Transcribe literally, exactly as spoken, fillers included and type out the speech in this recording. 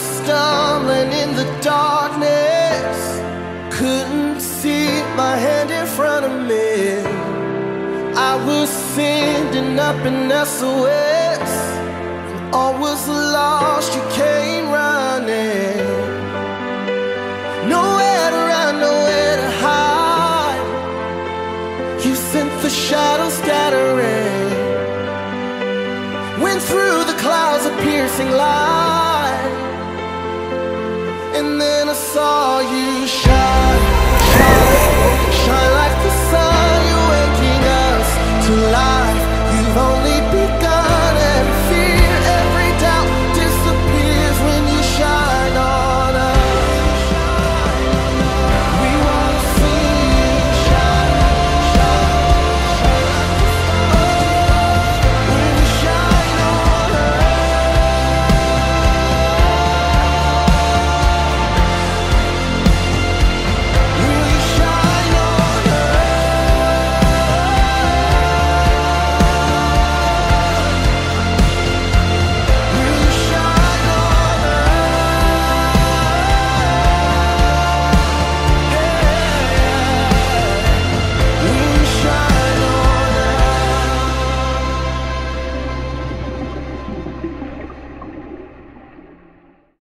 Stumbling in the darkness, couldn't see my hand in front of me. I was sending up an S O S, and all was lost, you came running. Nowhere to run, nowhere to hide, you sent the shadows scattering. Went through the clouds of piercing light, and then I